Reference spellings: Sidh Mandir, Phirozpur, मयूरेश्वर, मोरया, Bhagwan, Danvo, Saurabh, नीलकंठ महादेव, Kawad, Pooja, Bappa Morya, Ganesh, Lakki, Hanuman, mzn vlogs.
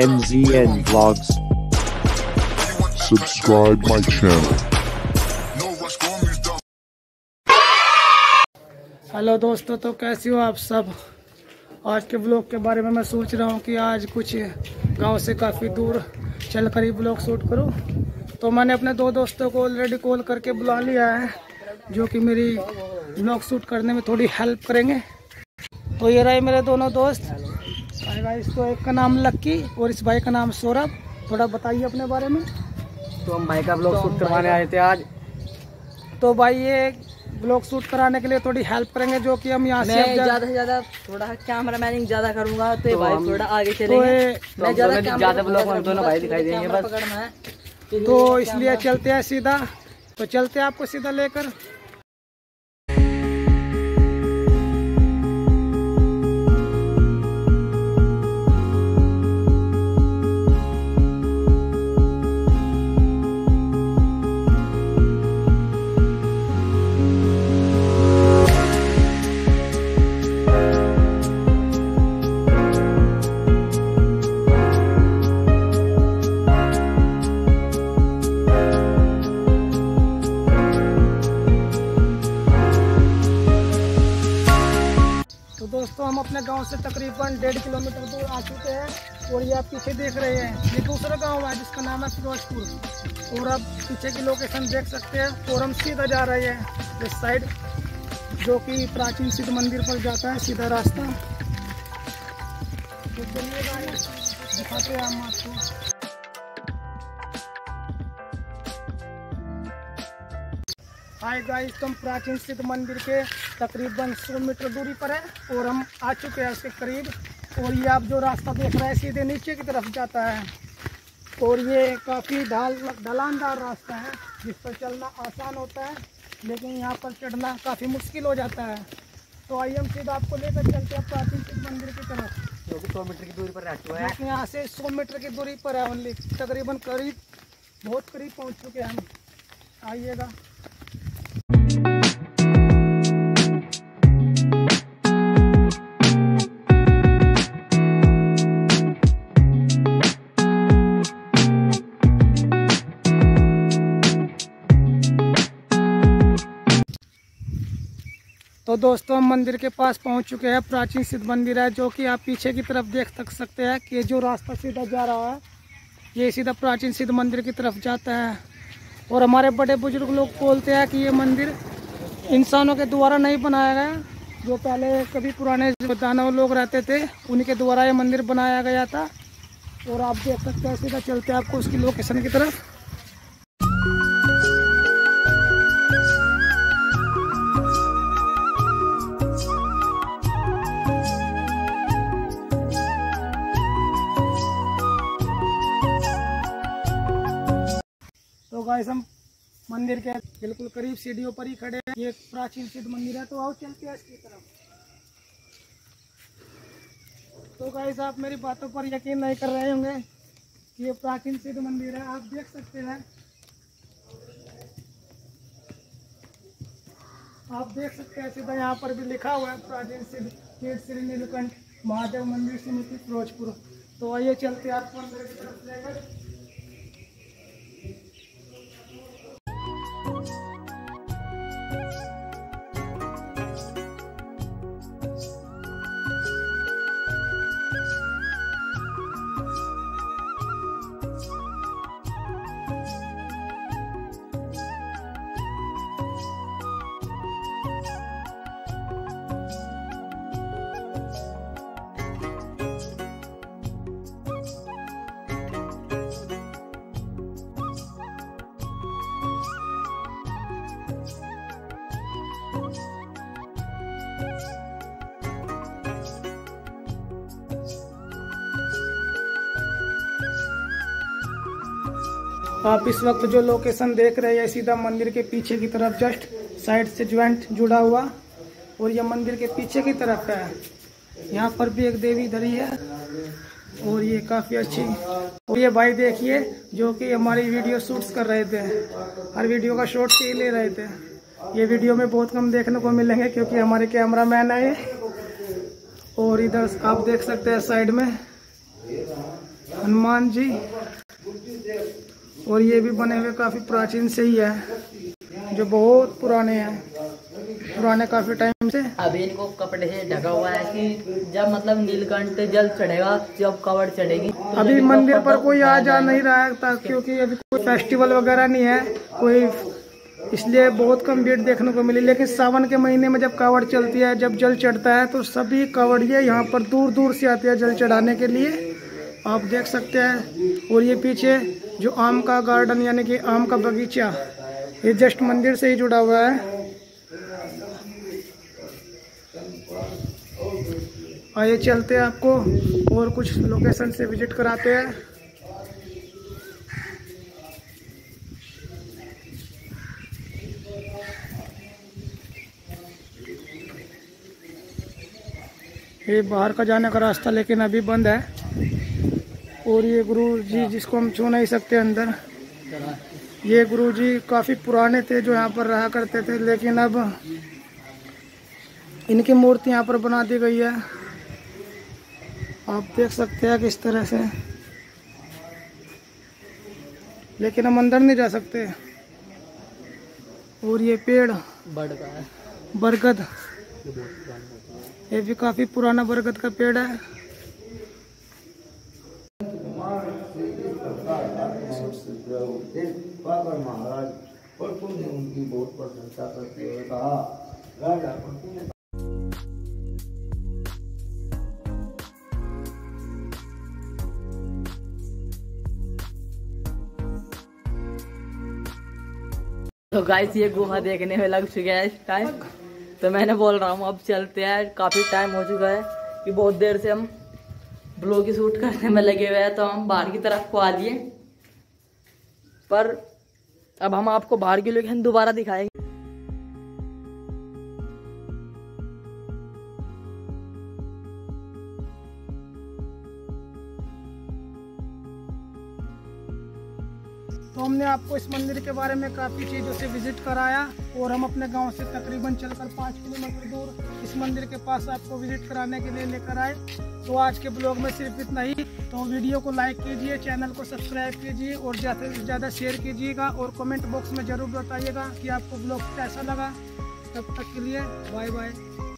mzn vlogs. Subscribe my channel. Hello दोस्तों, तो कैसे हो आप सब। आज के ब्लॉग के बारे में मैं सोच रहा हूँ कि आज कुछ गांव से काफ़ी दूर चल कर ही ब्लॉग शूट करूँ। तो मैंने अपने दो दोस्तों को ऑलरेडी कॉल करके बुला लिया है जो कि मेरी ब्लॉग शूट करने में थोड़ी हेल्प करेंगे। तो ये रहे मेरे दोनों दोस्त भाई भाई। इसको एक का नाम लक्की और इस भाई का नाम सौरभ। थोड़ा बताइए अपने बारे में। तो हम भाई का ब्लॉग शूट करवाने आए थे आज। तो भाई ये ब्लॉग शूट कराने के लिए थोड़ी हेल्प करेंगे जो कि हम यहाँ से ज़्यादा से ज़्यादा थोड़ा कैमरा मैनिंग ज़्यादा करूँगा। तो भाई थोड़ा आगे चलेंगे, मैं ज़्यादा ब्लॉग हम दोनों भाई दिखाई देंगे बस। तो इसलिए चलते हैं सीधा। तो चलते हैं आपको सीधा लेकर। दोस्तों, हम अपने गांव से तकरीबन 1.5 किलोमीटर दूर आ चुके हैं और ये आप पीछे देख रहे हैं ये दूसरा गांव है जिसका नाम है फिरोजपुर। और आप पीछे की लोकेशन देख सकते हैं। और हम सीधा जा रहे हैं इस साइड जो कि प्राचीन सिद्ध मंदिर पर जाता है सीधा रास्ता। तो चलिए गाइस दिखाते हैं हम आपको। हाय गाइस, तुम प्राचीन सिद्ध मंदिर के तकरीबन 100 मीटर दूरी पर है और हम आ चुके हैं उसके करीब। और ये आप जो रास्ता देख रहे हैं सीधे नीचे की तरफ जाता है। और ये काफ़ी ढलानदार रास्ता है जिस पर चलना आसान होता है लेकिन यहाँ पर चढ़ना काफ़ी मुश्किल हो जाता है। तो आइए हम सीधा आपको लेकर चलते हैं प्राचीन शिव मंदिर की तरफ जो कि 100 मीटर की दूरी पर है। यहाँ से 100 मीटर की दूरी पर है ओनली। तकरीबन बहुत करीब पहुँच चुके हैं हम। आइएगा। तो दोस्तों, हम मंदिर के पास पहुंच चुके हैं। प्राचीन सिद्ध मंदिर है जो कि आप पीछे की तरफ देख सकते हैं कि जो रास्ता सीधा जा रहा है ये सीधा प्राचीन सिद्ध मंदिर की तरफ जाता है। और हमारे बड़े बुजुर्ग लोग बोलते हैं कि ये मंदिर इंसानों के द्वारा नहीं बनाया गया। जो पहले कभी पुराने दानव लोग रहते थे उनके द्वारा ये मंदिर बनाया गया था। और आप देख सकते हैं, सीधा चलते हैं आपको उसकी लोकेशन की तरफ। गाइस, हम मंदिर के बिल्कुल करीब सीढ़ियों पर ही खड़े हैं। ये प्राचीन सिद्ध मंदिर है। तो आओ चलते हैं इसकी तरफ। तो गाइस, आप मेरी बातों पर यकीन नहीं कर रहे होंगे कि ये प्राचीन सिद्ध मंदिर है। आप देख सकते हैं, आप देख सकते हैं सीधा यहाँ पर भी लिखा हुआ है प्राचीन सिद्ध श्री नीलकंठ महादेव मंदिर समिति फिरोजपुर। तो आइए चलते हैं आपको अंदर की तरफ लेकर। आप इस वक्त जो लोकेशन देख रहे हैं सीधा मंदिर के पीछे की तरफ जस्ट साइड से ज्वाइंट जुड़ा हुआ। और यह मंदिर के पीछे की तरफ है। यहाँ पर भी एक देवी धरी है और ये काफ़ी अच्छी। और ये भाई देखिए जो कि हमारी वीडियो शूट्स कर रहे थे, हर वीडियो का शॉट ही ले रहे थे। ये वीडियो में बहुत कम देखने को मिलेंगे क्योंकि हमारे कैमरा मैन है। और इधर आप देख सकते हैं साइड में हनुमान जी, और ये भी बने हुए काफ़ी प्राचीन से ही है, जो बहुत पुराने हैं, पुराने काफ़ी टाइम से। अभी इनको कपड़े से ढका हुआ है कि जब मतलब नीलकंठ जल चढ़ेगा, जब कवड़ चढ़ेगी तो अभी मंदिर पर कोई आ जा नहीं रहा है, क्योंकि अभी कोई फेस्टिवल वगैरह नहीं है कोई, इसलिए बहुत कम भीड़ देखने को मिली। लेकिन सावन के महीने में जब कावड़ चलती है, जब जल चढ़ता है, तो सभी कावड़ियाँ यहाँ पर दूर दूर से आती है जल चढ़ाने के लिए, आप देख सकते हैं। और ये पीछे जो आम का गार्डन यानी कि आम का बगीचा, ये जस्ट मंदिर से ही जुड़ा हुआ है। आइए चलते हैं, आपको और कुछ लोकेशन से विजिट कराते हैं। ये बाहर का जाने का रास्ता लेकिन अभी बंद है। और ये गुरु जी जिसको हम छू नहीं सकते अंदर, ये गुरु जी काफ़ी पुराने थे जो यहाँ पर रहा करते थे, लेकिन अब इनकी मूर्ति यहाँ पर बना दी गई है। आप देख सकते हैं किस तरह से, लेकिन हम अंदर नहीं जा सकते। और ये पेड़ बरगद, ये भी काफी पुराना बरगद का पेड़ है। उनकी बहुत प्रशंसा करते हुए कहा। तो गाइस ये गुफा देखने में लग चुका है टाइम, तो मैंने बोल रहा हूँ अब चलते हैं। काफ़ी टाइम हो चुका है कि बहुत देर से हम ब्लॉग की शूट करने में लगे हुए हैं, तो हम बाहर की तरफ को आ लिए, पर अब हम आपको बाहर की लोकेशन दोबारा दिखाएंगे। तो हमने आपको इस मंदिर के बारे में काफ़ी चीज़ों से विजिट कराया, और हम अपने गांव से तकरीबन चलकर 5 किलोमीटर दूर इस मंदिर के पास आपको विजिट कराने के लिए लेकर आए। तो आज के ब्लॉग में सिर्फ इतना ही। तो वीडियो को लाइक कीजिए, चैनल को सब्सक्राइब कीजिए, और ज़्यादा से ज़्यादा शेयर कीजिएगा, और कमेंट बॉक्स में ज़रूर बताइएगा कि आपको ब्लॉग कैसा लगा। तब तक के लिए बाय बाय।